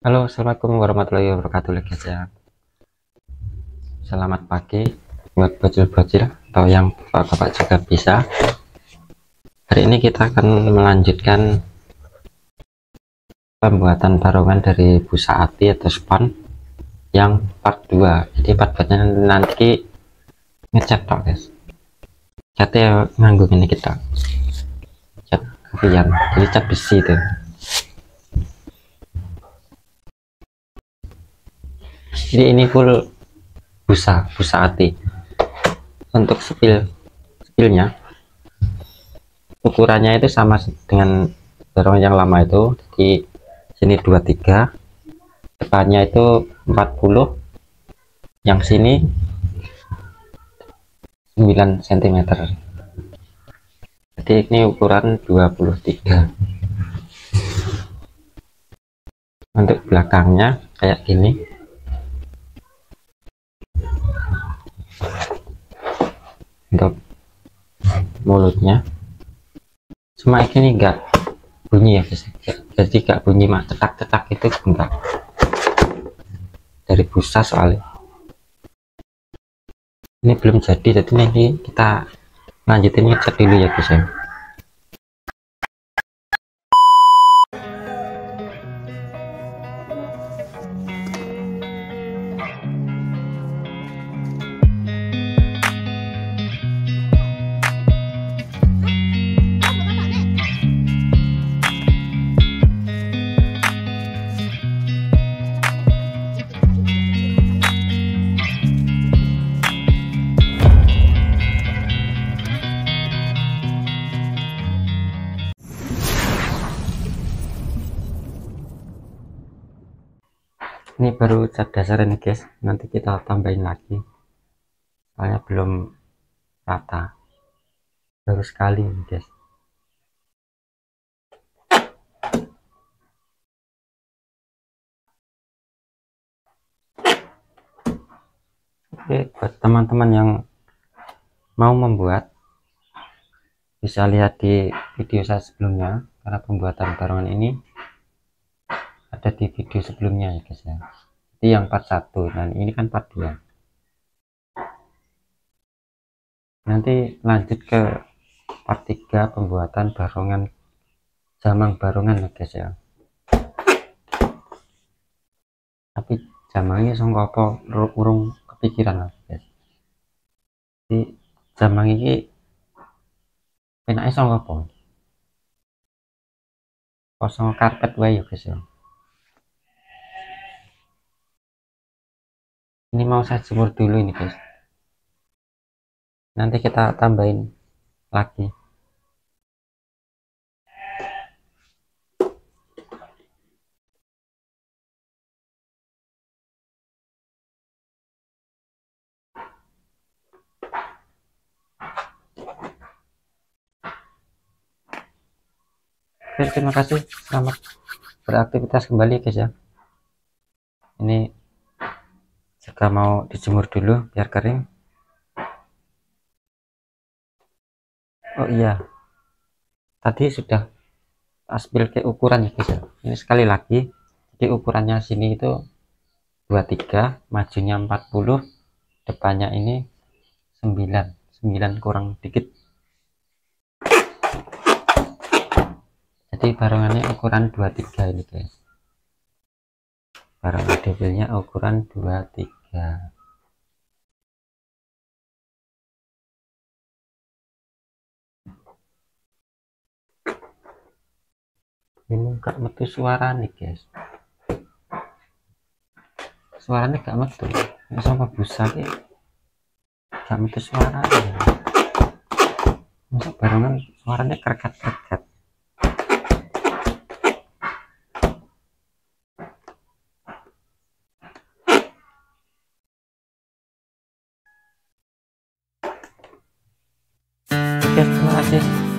Halo, assalamualaikum warahmatullahi wabarakatuh. Lagi aja. Selamat pagi buat bocil-bocil atau yang bapak-bapak juga bisa. Hari ini kita akan melanjutkan pembuatan barongan dari busa ati atau spon yang part 2. Jadi part 2 nanti ngecat tok, guys. Cat ya nganggo ini kita. Cat kopian. Jadi cat besi itu. Jadi ini full busa ati. Untuk spilnya ukurannya itu sama dengan barongan yang lama itu. Jadi sini 23, depannya itu 40, yang sini 9 cm. Jadi ini ukuran 23. Untuk belakangnya kayak gini. Untuk mulutnya cuma ini enggak bunyi ya guys, jadi enggak bunyi mak cetak-cetak itu enggak, dari busa soalnya. Ini belum jadi, jadi nanti kita lanjutin ngecat dulu ya guys ya. Ini baru cat dasar ini guys, nanti kita tambahin lagi soalnya belum rata, baru sekali ini guys. Oke, buat teman-teman yang mau membuat bisa lihat di video saya sebelumnya, karena pembuatan barongan ini ada di video sebelumnya ya guys ya. Jadi yang part 1 dan ini kan part 2. Nanti lanjut ke part 3 pembuatan barongan jamang barongan ya guys ya. Tapi jamangnya songkopo urung kepikiran lagi guys. Jadi jamang ini penake songkopo. Kosong karpet wae ya guys ya. Ini mau saya jemur dulu ini guys, nanti kita tambahin lagi. Oke, terima kasih, selamat beraktivitas kembali guys ya. Ini Kita mau dijemur dulu biar kering. Oh iya, tadi sudah aspil ke ukuran ya guys. Ini sekali lagi, jadi ukurannya sini itu 23, majunya 40, depannya ini 9 kurang dikit. Jadi barongannya ukuran 23 ini guys. Barongan devilnya ukuran 23. Ini gak metu suara nih guys, suaranya gak metu sama busa nih, gak metu suara ya. Masa barongan suaranya kerkat-kerkat. Oke, terima kasih.